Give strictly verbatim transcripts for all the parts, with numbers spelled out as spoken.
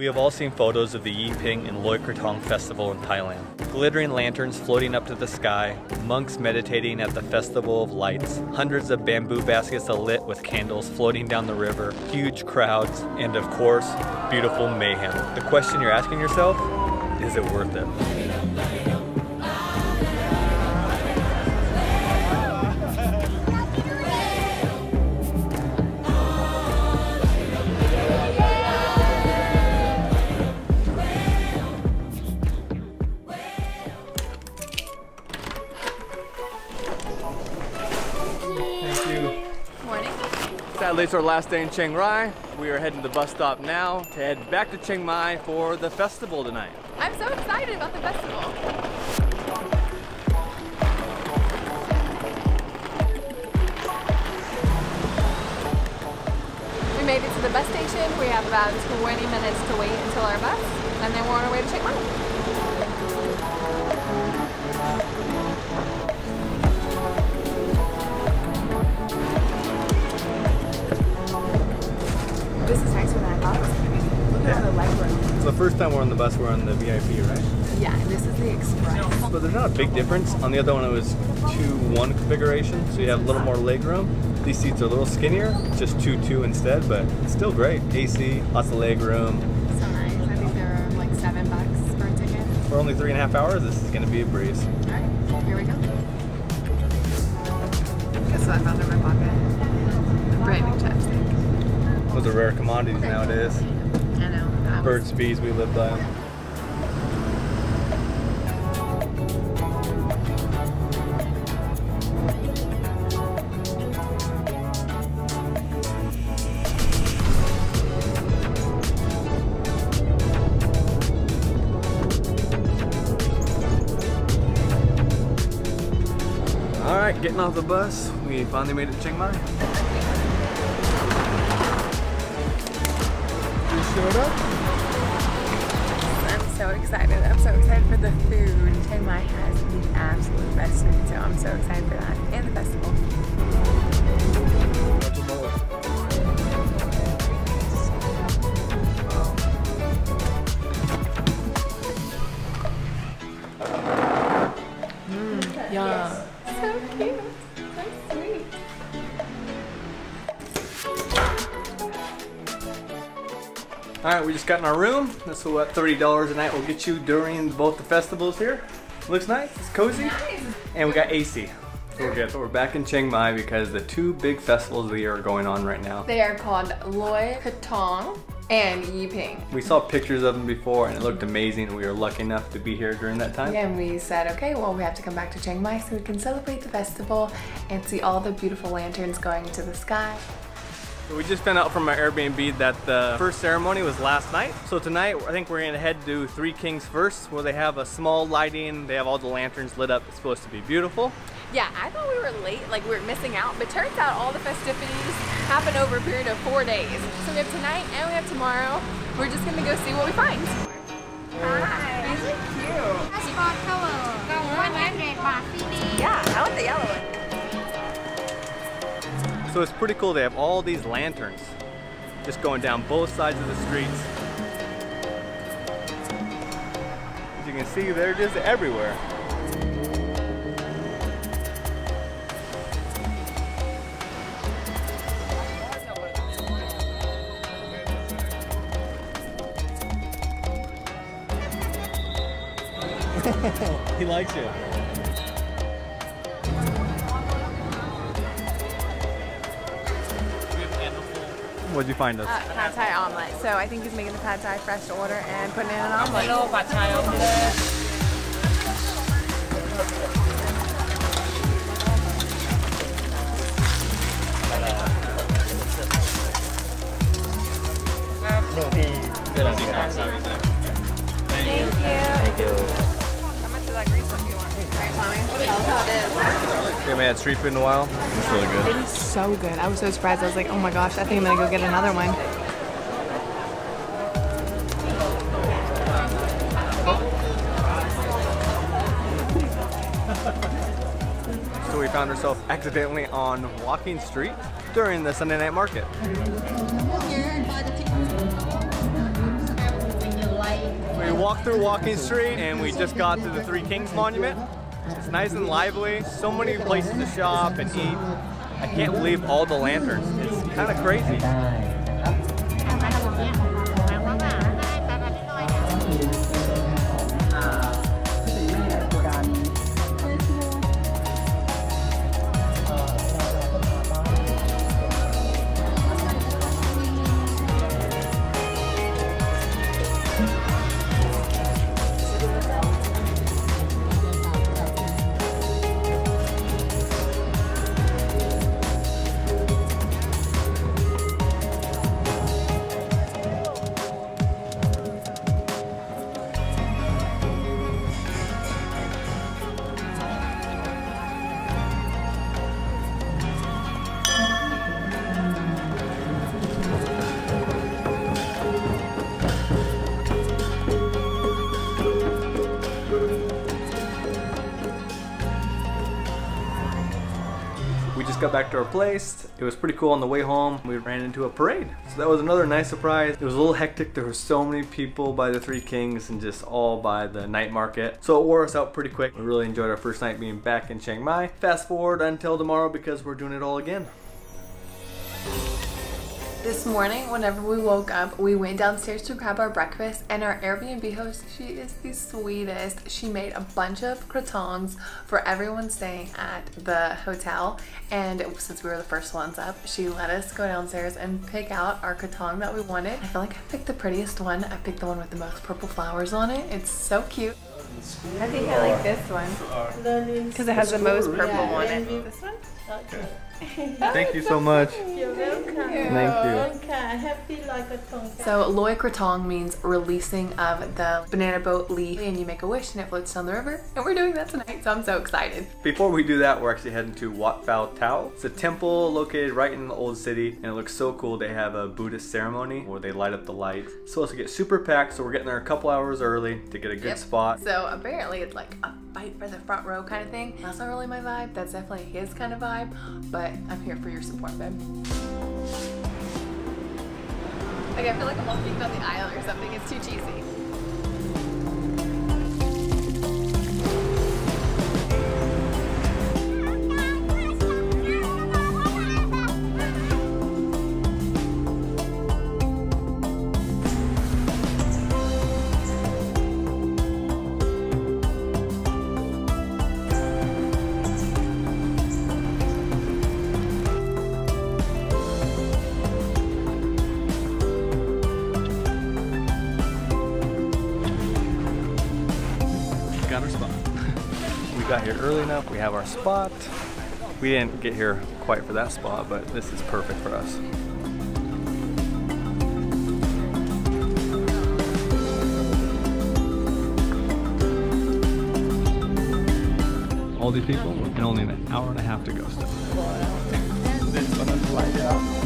We have all seen photos of the Yi Peng and Loy Krathong festival in Thailand. Glittering lanterns floating up to the sky, monks meditating at the Festival of Lights, hundreds of bamboo baskets lit with candles floating down the river, huge crowds, and of course, beautiful mayhem. The question you're asking yourself, is it worth it? Sadly, it's our last day in Chiang Rai. We are heading to the bus stop now to head back to Chiang Mai for the festival tonight. I'm so excited about the festival. We made it to the bus station. We have about twenty minutes to wait until our bus, and then we're on our way to Chiang Mai. First time we're on the bus, we're on the V I P, right? Yeah, and this is the Express. But there's not a big difference. On the other one, it was two one configuration, so you have a little more leg room. These seats are a little skinnier, just two two instead, but it's still great. A C, lots of leg room. So nice. I think they're like seven bucks for a ticket. For only three and a half hours, this is going to be a breeze. All right, here we go. Guess what I found in my pocket? A brand new chapstick. Those are rare commodities nowadays. Birds, bees, we live by them. All right, getting off the bus. We finally made it to Chiang Mai. We showed up. So excited. I'm so excited for the food. Chiang Mai has the absolute best food, so I'm so excited for that and the festival. Mmm, yum. So cute. So sweet. Alright, we just got in our room. That's what thirty dollars a night will get you during both the festivals here. Looks nice, it's cozy, nice. And we got A C. So we're good. So we're back in Chiang Mai because the two big festivals of the year are going on right now. They are called Loy Krathong and Yi Peng. We saw pictures of them before and it looked amazing, and we were lucky enough to be here during that time. Yeah, and we said, okay, well, we have to come back to Chiang Mai so we can celebrate the festival and see all the beautiful lanterns going into the sky. We just found out from our Airbnb that the first ceremony was last night. So tonight, I think we're gonna head to Three Kings first, where they have a small lighting, they have all the lanterns lit up. It's supposed to be beautiful. Yeah, I thought we were late, like we were missing out, but turns out all the festivities happen over a period of four days. So we have tonight and we have tomorrow. We're just gonna go see what we find. Hi. These are cute. That's for color. Yeah, I want the yellow one. So it's pretty cool, they have all these lanterns just going down both sides of the streets. As you can see, they're just everywhere. He likes it. What'd you find us? Uh, pad Thai omelet. So I think he's making the pad Thai fresh to order and putting in an omelet. Hello, pad Thai omelet. Thank you. How much of that grease do you want? Great, mommy. Tell us how it is. We haven't had street food in a while. It's really good. It is so good. I was so surprised. I was like, oh my gosh, I think I'm gonna go get another one. So we found ourselves accidentally on Walking Street during the Sunday Night Market. walked through Walking Street and we just got to the Three Kings Monument. It's nice and lively, so many places to shop and eat. I can't believe all the lanterns, it's kind of crazy. Got back to our place. It was pretty cool. On the way home we ran into a parade, so that was another nice surprise. It was a little hectic. There were so many people by the Three Kings and just all by the night market, so it wore us out pretty quick. We really enjoyed our first night being back in Chiang Mai. Fast forward until tomorrow because we're doing it all again. This morning, whenever we woke up, we went downstairs to grab our breakfast, and our Airbnb host, she is the sweetest. She made a bunch of croutons for everyone staying at the hotel, and since we were the first ones up, she let us go downstairs and pick out our crouton that we wanted. I feel like I picked the prettiest one. I picked the one with the most purple flowers on it. It's so cute. I think I like this one because it has the most purple on it. This one? Okay. Thank you so much. You're welcome. Thank you. Happy Loy Krathong. So Loy Krathong means releasing of the banana boat leaf, and you make a wish and it floats down the river, and we're doing that tonight, so I'm so excited. Before we do that, we're actually heading to Wat Phou Tao. It's a temple located right in the old city, and it looks so cool. They have a Buddhist ceremony where they light up the lights. It's supposed to get super packed, so we're getting there a couple hours early to get a good yep. spot. So apparently it's like a fight for the front row kind of thing. That's not really my vibe. That's definitely his kind of vibe, but I'm here for your support, babe. Like, I feel like I'm walking down the aisle or something. It's too cheesy. Got here early enough, we have our spot. We didn't get here quite for that spot, but this is perfect for us. All these people, and only an hour and a half to go still. This is gonna fly down.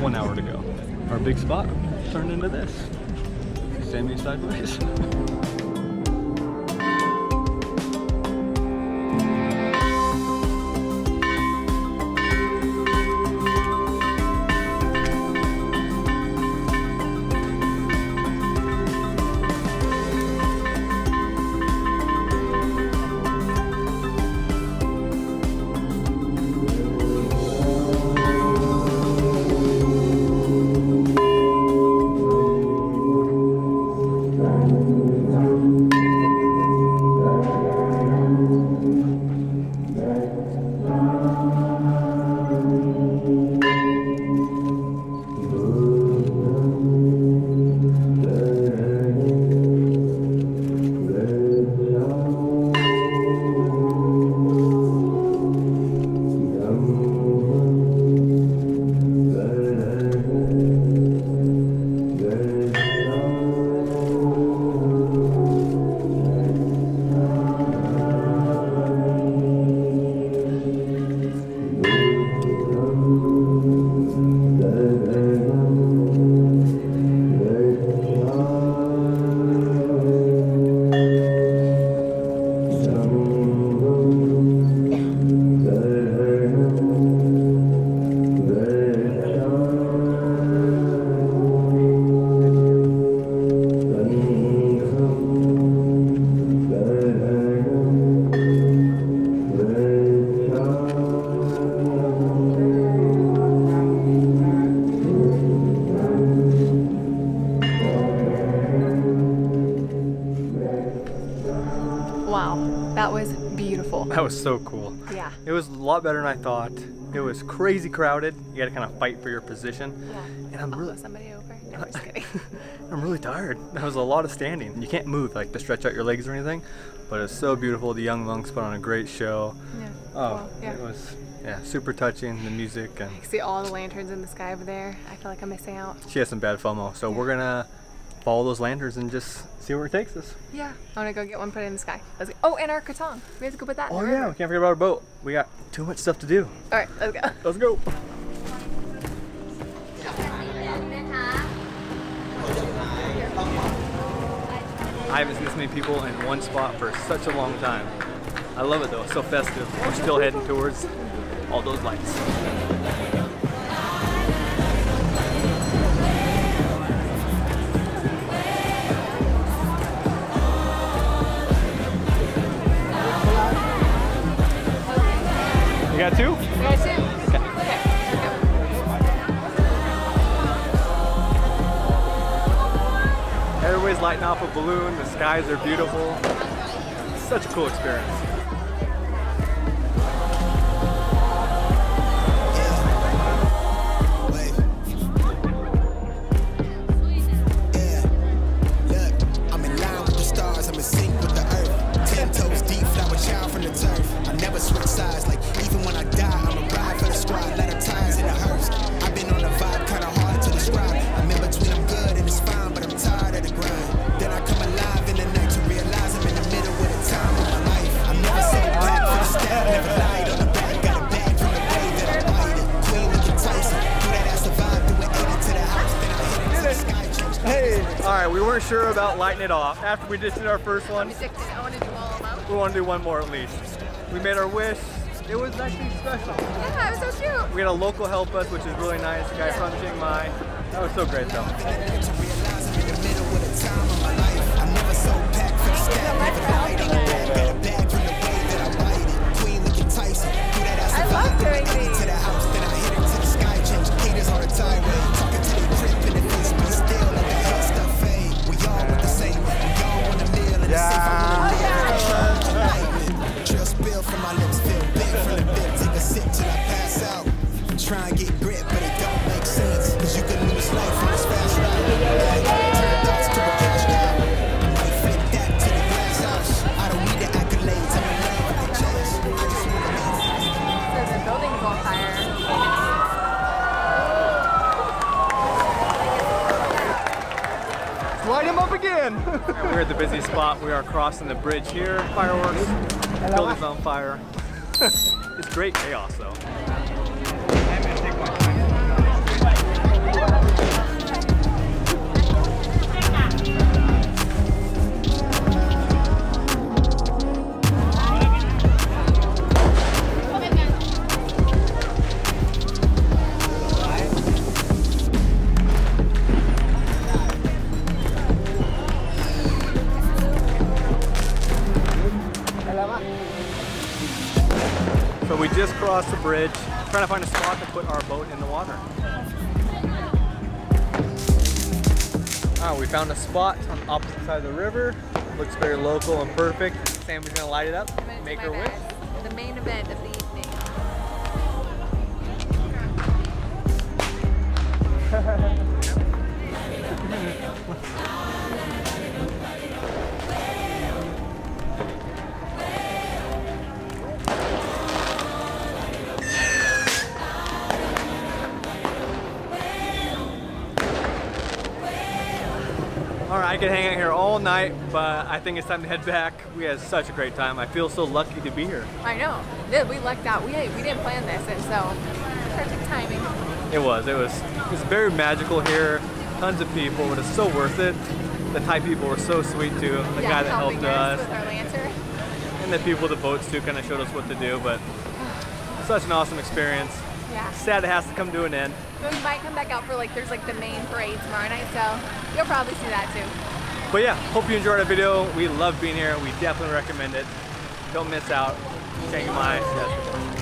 One hour to go. Our big spot turned into this. Sammy sideways. so cool. Yeah. It was a lot better than I thought. It was crazy crowded. You had to kind of fight for your position. Yeah. And I'm really somebody over. No, just kidding. I'm really tired. That was a lot of standing. You can't move like to stretch out your legs or anything, but it was so beautiful. The young monks put on a great show. Yeah. Oh, well, yeah. It was yeah, super touching, the music, and I see all the lanterns in the sky over there. I feel like I'm missing out. She has some bad FOMO, so yeah. We're gonna follow those lanterns and just see where it takes us. Yeah, I want to go get one put in the sky. Let's go. Oh, and our katong. We have to go put that in. Oh yeah, we can't forget about our boat. We got too much stuff to do. All right, let's go. Let's go. I haven't seen this many people in one spot for such a long time. I love it though, it's so festive. We're still heading towards all those lights. You got two? I got two. Okay. Okay. Here we go. Everybody's lighting off a balloon. The skies are beautiful. It's such a cool experience. Sure about lighting it off. After we just did our first one, we want to do one more at least. We made our wish. It was actually special. Yeah, it was so cute. We had a local help us, which is really nice. The guy yeah. from Chiang Mai. That was so great though. I love doing these. Yeah. Oh, yeah. Just spill from my lips, feel big from the bit. Take a sip till I pass out. Try and get grip, but it don't make sense. Cause you can lose life from this fast life. Turn thoughts to a cash cow. I might flip that to the glass house. I don't need the accolades, I'm in love with the chase. So the building's on fire. Light him up again! We're at the busy spot. We are crossing the bridge here. Fireworks, buildings on fire. It's great chaos though. Just crossed the bridge, trying to find a spot to put our boat in the water. Ah, we found a spot on the opposite side of the river. Looks very local and perfect. Sammy's gonna light it up, make her wish. The main event of the evening. I could hang out here all night, but I think it's time to head back. We had such a great time. I feel so lucky to be here. I know. Yeah, we lucked out. We, we didn't plan this, and so perfect timing. It was. It was it was very magical here. Tons of people, but it's so worth it. The Thai people were so sweet, too. The yeah, guy that helped us. With our lantern. And the people with the boats, too, kind of showed us what to do, but such an awesome experience. Yeah. Sad it has to come to an end. But we might come back out for like, there's like the main parade tomorrow night, so you'll probably see that too. But yeah, hope you enjoyed our video. We love being here. We definitely recommend it. Don't miss out. Chiang Mai.